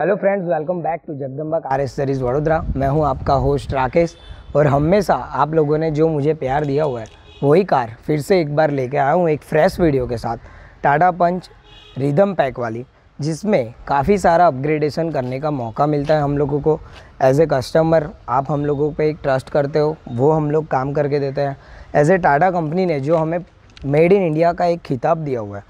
Hello friends, welcome back to Jagdamba car accessories Vadodara. मैं हूं आपका होस्ट राकेश और हमेशा आप लोगों ने जो मुझे प्यार दिया हुआ है वही कार फिर से एक बार लेके आया हूं एक फ्रेश वीडियो के साथ, टाटा पंच रिदम पैक वाली, जिसमें काफ़ी सारा अपग्रेडेशन करने का मौका मिलता है हम लोगों को। एज ए कस्टमर आप हम लोगों पर एक ट्रस्ट करते हो, वो हम लोग काम करके देते हैं। एज ए टाटा कंपनी ने जो हमें मेड इन इंडिया का एक खिताब दिया हुआ है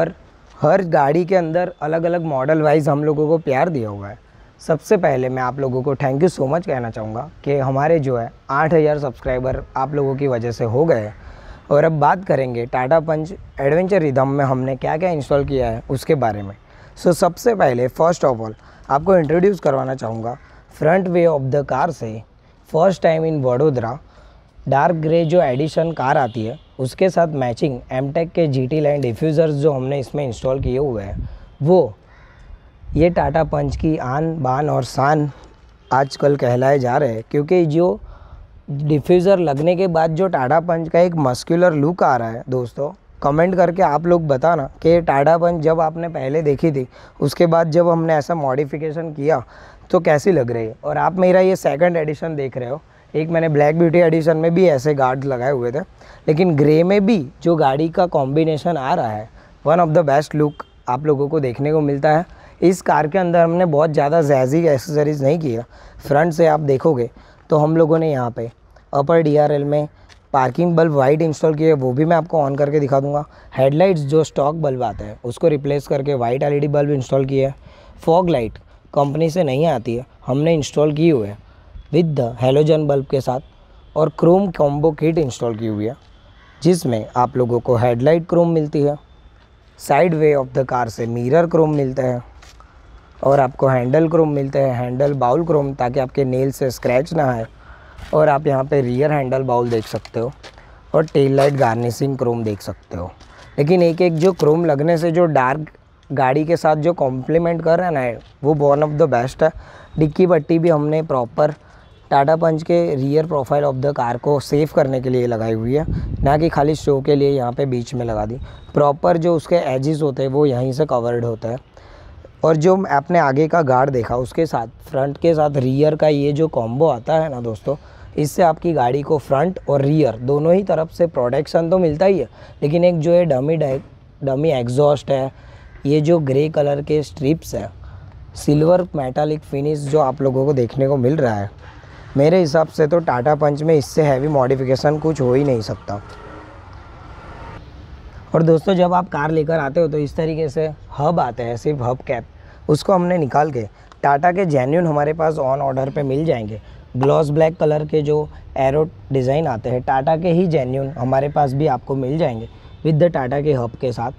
और हर गाड़ी के अंदर अलग अलग मॉडल वाइज हम लोगों को प्यार दिया हुआ है। सबसे पहले मैं आप लोगों को थैंक यू सो मच कहना चाहूँगा कि हमारे जो है 8000 सब्सक्राइबर आप लोगों की वजह से हो गए। और अब बात करेंगे टाटा पंच एडवेंचर रिदम में हमने क्या क्या इंस्टॉल किया है उसके बारे में। सो सबसे पहले फ़र्स्ट ऑफ ऑल आपको इंट्रोड्यूस करवाना चाहूँगा front way of the car से। First time in Vadodara dark grey जो एडिशन कार आती है उसके साथ मैचिंग एमटेक के जीटी लाइन डिफ्यूज़र्स जो हमने इसमें इंस्टॉल किए हुए हैं, वो ये टाटा पंच की आन बान और शान आजकल कहलाए जा रहे हैं। क्योंकि जो डिफ्यूज़र लगने के बाद जो टाटा पंच का एक मस्कुलर लुक आ रहा है, दोस्तों कमेंट करके आप लोग बताना कि टाटा पंच जब आपने पहले देखी थी उसके बाद जब हमने ऐसा मॉडिफिकेशन किया तो कैसी लग रही है। और आप मेरा ये सेकंड एडिशन देख रहे हो, एक मैंने ब्लैक ब्यूटी एडिशन में भी ऐसे गार्ड लगाए हुए थे, लेकिन ग्रे में भी जो गाड़ी का कॉम्बिनेशन आ रहा है one of the best look आप लोगों को देखने को मिलता है। इस कार के अंदर हमने बहुत ज़्यादा जैजी एक्सेसरीज़ नहीं किया। फ्रंट से आप देखोगे तो हम लोगों ने यहाँ पे अपर DRL में पार्किंग बल्ब वाइट इंस्टॉल किए, वो भी मैं आपको ऑन करके दिखा दूँगा। हेडलाइट्स जो स्टॉक बल्ब आते हैं उसको रिप्लेस करके वाइट LED बल्ब इंस्टॉल किए हैं। फॉग लाइट कंपनी से नहीं आती है, हमने इंस्टॉल किए हुए हैं विद द हेलोजन बल्ब के साथ। और क्रोम कॉम्बो किट इंस्टॉल की हुई है जिसमें आप लोगों को हेडलाइट क्रोम मिलती है, side way of the car से मिरर क्रोम मिलता है और आपको हैंडल क्रोम मिलते हैं, हैंडल बाउल क्रोम, ताकि आपके नेल से स्क्रैच ना आए। और आप यहाँ पे रियर हैंडल बाउल देख सकते हो और टेल लाइट गार्निशिंग क्रोम देख सकते हो। लेकिन एक एक जो क्रोम लगने से जो डार्क गाड़ी के साथ जो कॉम्प्लीमेंट कर रहा है ना, वो वन ऑफ द बेस्ट है। डिक्की पट्टी भी हमने प्रॉपर टाटा पंच के rear profile of the car को सेफ करने के लिए लगाई हुई है, ना कि खाली शो के लिए यहाँ पे बीच में लगा दी। प्रॉपर जो उसके एजेस होते हैं वो यहीं से कवर्ड होता है। और जो आपने आगे का गार्ड देखा उसके साथ फ्रंट के साथ रियर का ये जो कॉम्बो आता है ना दोस्तों, इससे आपकी गाड़ी को फ्रंट और रियर दोनों ही तरफ से प्रोटेक्शन तो मिलता ही है, लेकिन एक जो ये डमी एग्जॉस्ट है, ये जो ग्रे कलर के स्ट्रिप्स है, सिल्वर मेटालिक फिनिश जो आप लोगों को देखने को मिल रहा है, मेरे हिसाब से तो टाटा पंच में इससे हैवी मॉडिफिकेशन कुछ हो ही नहीं सकता। और दोस्तों जब आप कार लेकर आते हो तो इस तरीके से हब आते हैं, सिर्फ हब कैप, उसको हमने निकाल के टाटा के जेन्युइन हमारे पास ऑन ऑर्डर पे मिल जाएंगे। ग्लॉस ब्लैक कलर के जो एरो डिज़ाइन आते हैं टाटा के ही जेन्युइन हमारे पास भी आपको मिल जाएंगे विद द टाटा के हब के साथ,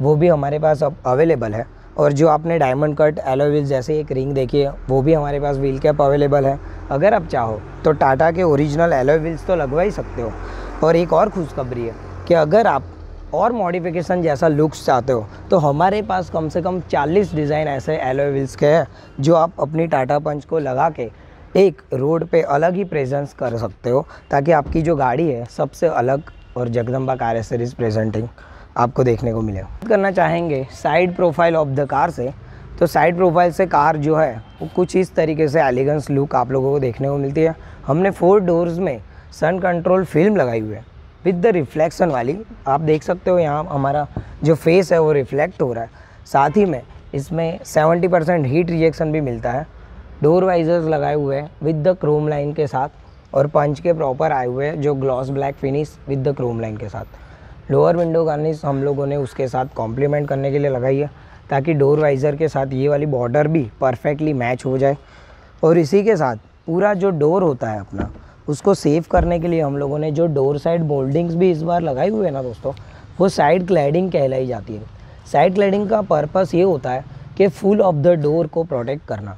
वो भी हमारे पास अब अवेलेबल है। और जो आपने डायमंड कट एलॉय व्हील जैसे एक रिंग देखी है, वो भी हमारे पास व्हील कैप अवेलेबल है। अगर आप चाहो तो टाटा के ओरिजिनल एलॉय व्हील्स तो लगवा ही सकते हो। और एक और खुशखबरी है कि अगर आप और मॉडिफिकेशन जैसा लुक्स चाहते हो तो हमारे पास कम से कम 40 डिज़ाइन ऐसे एलॉय व्हील्स के हैं जो आप अपनी टाटा पंच को लगा के एक रोड पे अलग ही प्रेजेंस कर सकते हो, ताकि आपकी जो गाड़ी है सबसे अलग और जगदम्बा कार एक्सेसरीज प्रेजेंटिंग आपको देखने को मिले। बात करना चाहेंगे side profile of the car से, तो साइड प्रोफाइल से कार जो है वो कुछ इस तरीके से एलिगेंस लुक आप लोगों को देखने को मिलती है। हमने 4 डोर्स में सन कंट्रोल फिल्म लगाई हुई है विद द रिफ्लेक्शन वाली, आप देख सकते हो यहाँ हमारा जो फेस है वो रिफ्लेक्ट हो रहा है। साथ ही में इसमें 70% हीट रिएक्शन भी मिलता है। डोर वाइजर्स लगाए हुए हैं विद द क्रोम लाइन के साथ और पंच के प्रॉपर आए हुए हैं जो gloss black finish with the chrome line के साथ। लोअर विंडो गार्निश हम लोगों ने उसके साथ कॉम्प्लीमेंट करने के लिए लगाई है, ताकि डोर वाइज़र के साथ ये वाली बॉर्डर भी परफेक्टली मैच हो जाए। और इसी के साथ पूरा जो डोर होता है अपना, उसको सेव करने के लिए हम लोगों ने जो डोर साइड मोल्डिंग्स भी इस बार लगाई हुई है ना दोस्तों, वो साइड क्लैडिंग कहलाई जाती है। साइड क्लैडिंग का पर्पस ये होता है कि फुल ऑफ द डोर को प्रोटेक्ट करना।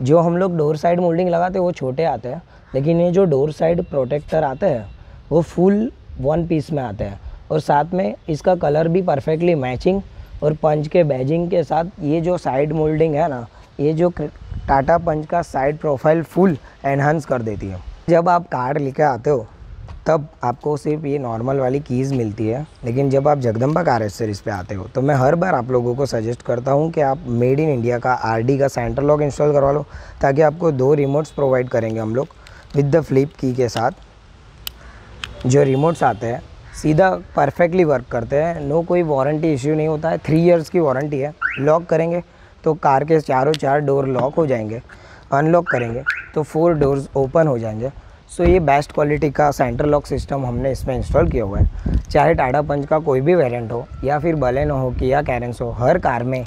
जो हम लोग डोर साइड मोल्डिंग लगाते हैं वो छोटे आते हैं, लेकिन ये जो डोर साइड प्रोटेक्टर आते हैं वो फुल वन पीस में आते हैं। और साथ में इसका कलर भी परफेक्टली मैचिंग और पंच के बैजिंग के साथ ये जो साइड मोल्डिंग है ना, ये जो टाटा पंच का साइड प्रोफाइल फुल एनहांस कर देती है। जब आप कार लेकर आते हो तब आपको सिर्फ ये नॉर्मल वाली कीज़ मिलती है। लेकिन जब आप जगदम्बा कार एक्सेसरीज पे आते हो तो मैं हर बार आप लोगों को सजेस्ट करता हूँ कि आप मेड इन इंडिया का आरडी का सेंटर लॉक इंस्टॉल करवा लो, ताकि आपको दो रिमोट्स प्रोवाइड करेंगे हम लोग विद द फ्लिप की के साथ। जो रिमोट्स आते हैं सीधा परफेक्टली वर्क करते हैं, नो कोई वारंटी इश्यू नहीं होता है, 3 इयर्स की वारंटी है। लॉक करेंगे तो कार के चारों डोर लॉक हो जाएंगे, अनलॉक करेंगे तो 4 डोर्स ओपन हो जाएंगे। सो ये बेस्ट क्वालिटी का सेंटर लॉक सिस्टम हमने इसमें इंस्टॉल किया हुआ है। चाहे टाटा पंच का कोई भी वेरिएंट हो या फिर बलेनो हो कि या कैरेंस हो, हर कार में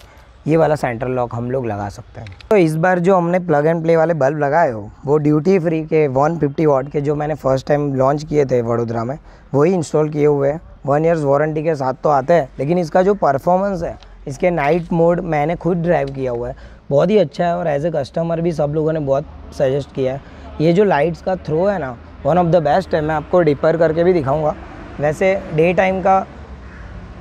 ये वाला सेंटर लॉक हम लोग लगा सकते हैं। तो इस बार जो हमने प्लग एंड प्ले वाले बल्ब लगाए हो वो ड्यूटी फ्री के 150 वाट के जो मैंने फर्स्ट टाइम लॉन्च किए थे वडोदरा में, वही इंस्टॉल किए हुए हैं। 1 ईयर्स वारंटी के साथ तो आते हैं, लेकिन इसका जो परफॉर्मेंस है, इसके नाइट मोड मैंने खुद ड्राइव किया हुआ है, बहुत ही अच्छा है। और एज ए कस्टमर भी सब लोगों ने बहुत सजेस्ट किया है। ये जो लाइट्स का थ्रो है ना, वन ऑफ द बेस्ट है। मैं आपको डिपर करके भी दिखाऊंगा। वैसे डे टाइम का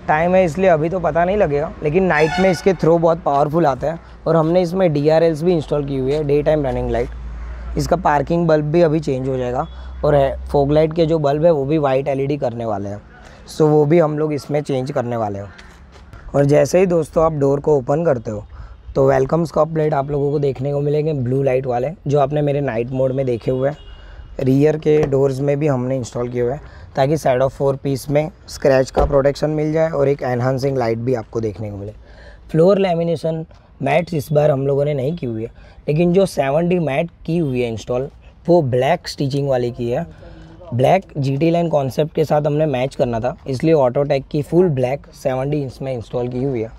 टाइम है इसलिए अभी तो पता नहीं लगेगा, लेकिन नाइट में इसके थ्रो बहुत पावरफुल आते हैं। और हमने इसमें DRLs भी इंस्टॉल की हुई है, डे टाइम रनिंग लाइट। इसका पार्किंग बल्ब भी अभी चेंज हो जाएगा, और फॉग लाइट के जो बल्ब है वो भी वाइट LED करने वाले हैं। सो वो भी हम लोग इसमें चेंज करने वाले हैं। और जैसे ही दोस्तों आप डोर को ओपन करते हो तो वेलकम्स का प्लेट आप लोगों को देखने को मिलेंगे, ब्लू लाइट वाले, जो आपने मेरे नाइट मोड में देखे हुए हैं। रियर के डोर्स में भी हमने इंस्टॉल किए हुए हैं, ताकि साइड ऑफ 4 पीस में स्क्रैच का प्रोटेक्शन मिल जाए और एक एनहांसिंग लाइट भी आपको देखने को मिले। फ्लोर लेमिनेशन मैट्स इस बार हम लोगों ने नहीं की हुई है, लेकिन जो 7D मैट की हुई है इंस्टॉल, वो ब्लैक स्टिचिंग वाली की है। ब्लैक GT लाइन कॉन्सेप्ट के साथ हमने मैच करना था, इसलिए ऑटोटेक की फुल ब्लैक 7D इसमें इंस्टॉल की हुई है।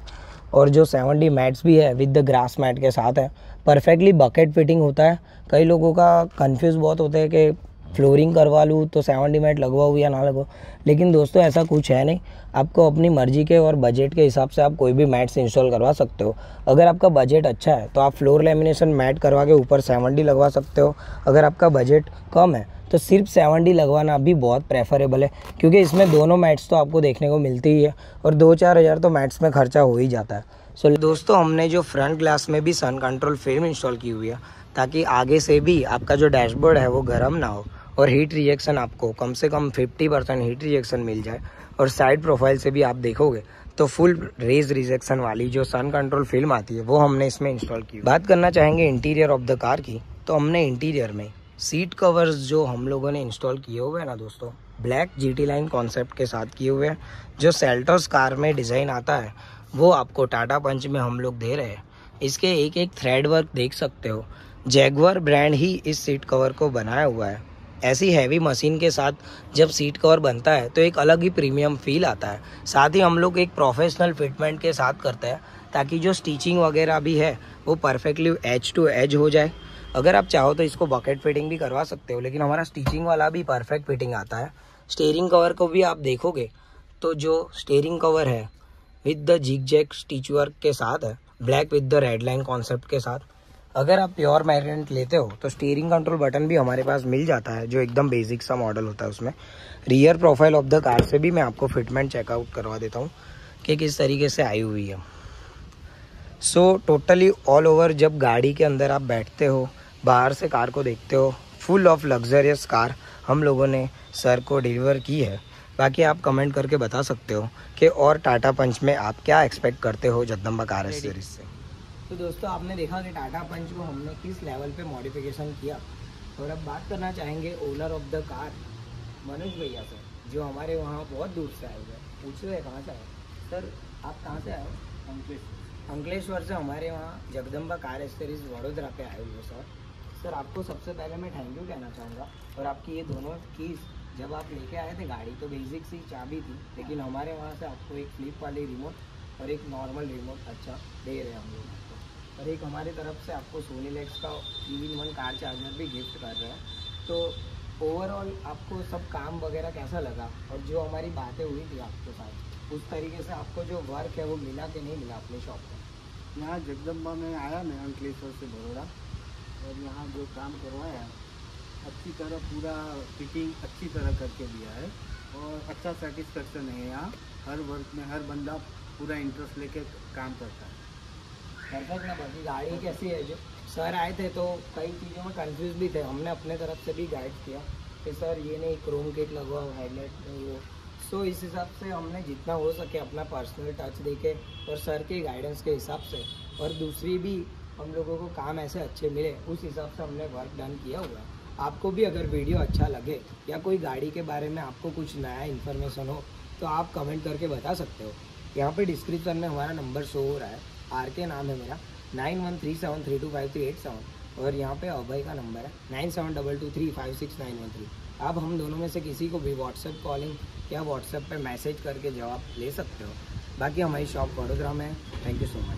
और जो 7D मैट्स भी है विद द ग्रास मैट के साथ है, परफेक्टली बकेट फिटिंग होता है। कई लोगों का कंफ्यूज बहुत होता है कि फ्लोरिंग करवा लूँ तो 7D मैट लगवाऊँ या ना लगवाऊँ, लेकिन दोस्तों ऐसा कुछ है नहीं। आपको अपनी मर्जी के और बजट के हिसाब से आप कोई भी मैट्स इंस्टॉल करवा सकते हो। अगर आपका बजट अच्छा है तो आप फ्लोर लेमिनेशन मैट करवा के ऊपर 7D लगवा सकते हो। अगर आपका बजट कम है तो सिर्फ 7D लगवाना भी बहुत प्रेफरेबल है, क्योंकि इसमें दोनों मैट्स तो आपको देखने को मिलती ही है, और 2-4 हज़ार तो मैट्स में खर्चा हो ही जाता है। सो दोस्तों हमने जो फ्रंट ग्लास में भी सन कंट्रोल फिल्म इंस्टॉल की हुई है, ताकि आगे से भी आपका जो डैशबोर्ड है वो गर्म ना हो, और हीट रिएक्शन आपको कम से कम 50% हीट रिएक्शन मिल जाए। और साइड प्रोफाइल से भी आप देखोगे तो फुल रेज रिजेक्शन वाली जो सन कंट्रोल फिल्म आती है वो हमने इसमें इंस्टॉल की। बात करना चाहेंगे इंटीरियर ऑफ द कार की, तो हमने इंटीरियर में सीट कवर्स जो हम लोगों ने इंस्टॉल किए हुए हैं ना दोस्तों, ब्लैक GT लाइन कॉन्सेप्ट के साथ किए हुए हैं। जो सेल्टोस कार में डिज़ाइन आता है वो आपको टाटा पंच में हम लोग दे रहे हैं। इसके एक एक थ्रेड वर्क देख सकते हो। जैगुआर ब्रांड ही इस सीट कवर को बनाया हुआ है। ऐसी हैवी मशीन के साथ जब सीट कवर बनता है तो एक अलग ही प्रीमियम फील आता है। साथ ही हम लोग एक प्रोफेशनल फिटमेंट के साथ करते हैं, ताकि जो स्टिचिंग वगैरह भी है वो परफेक्टली एज टू एज हो जाए। अगर आप चाहो तो इसको बकेट फिटिंग भी करवा सकते हो, लेकिन हमारा स्टिचिंग वाला भी परफेक्ट फिटिंग आता है। स्टेयरिंग कवर को भी आप देखोगे तो जो स्टेयरिंग कवर है with the zigzag stitch work के साथ है, black with the red line concept के साथ। अगर आप प्योर मैग्नेट लेते हो तो स्टीयरिंग कंट्रोल बटन भी हमारे पास मिल जाता है, जो एकदम बेसिक सा मॉडल होता है उसमें। Rear profile of the car से भी मैं आपको फिटमेंट चेकआउट करवा देता हूँ कि किस तरीके से आई हुई है। सो टोटली ऑल ओवर जब गाड़ी के अंदर आप बैठते हो, बाहर से कार को देखते हो, फुल ऑफ लग्जरियस कार हम लोगों ने सर को डिलीवर की है। बाकी आप कमेंट करके बता सकते हो कि और टाटा पंच में आप क्या एक्सपेक्ट करते हो जगदम्बा कार एक्सेसरीज से। तो दोस्तों आपने देखा कि टाटा पंच को हमने किस लेवल पे मॉडिफिकेशन किया। और अब बात करना चाहेंगे owner of the car Manoj भैया से, जो हमारे वहाँ बहुत दूर से आए हुए हैं। पूछ रहे कहाँ से आए सर, आप कहाँ से आए? अंकलेश्वर से हमारे वहाँ जगदम्बा कार एक्सेसरीज वडोदरा पे आए हुए सर। सर आपको सबसे पहले मैं थैंक यू कहना चाहूँगा। और आपकी ये दोनों कीज़ जब आप लेके आए थे गाड़ी तो बेसिक सी चाबी थी, लेकिन हमारे वहाँ से आपको एक फ्लिप वाली रिमोट और एक नॉर्मल रिमोट अच्छा दे रहे हैं हम लोग आपको। और एक हमारे तरफ से आपको सोनी लैक्स का 3-in-1 कार चार्जर भी गिफ्ट कर रहे हैं। तो ओवरऑल आपको सब काम वगैरह कैसा लगा, और जो हमारी बातें हुई थी आपके साथ उस तरीके से आपको जो वर्क है वो मिला कि नहीं मिला अपने शॉप पर? यहाँ जगदम्बा में आया मैं अंकलेश्वर से बड़ौदा, और यहाँ जो काम करवाया अच्छी तरह पूरा फिटिंग अच्छी तरह करके दिया है, और अच्छा सेटिस्फेक्शन है। यहाँ हर वर्क में हर बंदा पूरा इंटरेस्ट लेके काम करता है। परफेक्ट ना बाकी गाड़ी कैसी है? जो सर आए थे तो कई चीज़ों में कन्फ्यूज़ भी थे, हमने अपने तरफ से भी गाइड किया। कि सर ये नहीं क्रोम किट लगवाओ, हाईलाइट नहीं हो। सो इस हिसाब से हमने जितना हो सके अपना पर्सनल टच देके और सर के गाइडेंस के हिसाब से और दूसरी भी हम लोगों को काम ऐसे अच्छे मिले उस हिसाब से हमने वर्क डन किया हुआ। आपको भी अगर वीडियो अच्छा लगे या कोई गाड़ी के बारे में आपको कुछ नया इन्फॉर्मेशन हो तो आप कमेंट करके बता सकते हो। यहाँ पे डिस्क्रिप्शन में हमारा नंबर शो हो रहा है, आर के नाम है मेरा 9137325387 और यहाँ पे अभय का नंबर है 9722356913। आप हम दोनों में से किसी को भी व्हाट्सएप कॉलिंग या व्हाट्सएप पे मैसेज करके जवाब ले सकते हो। बाकी हमारी शॉप बड़ोदरा में है। Thank you so much.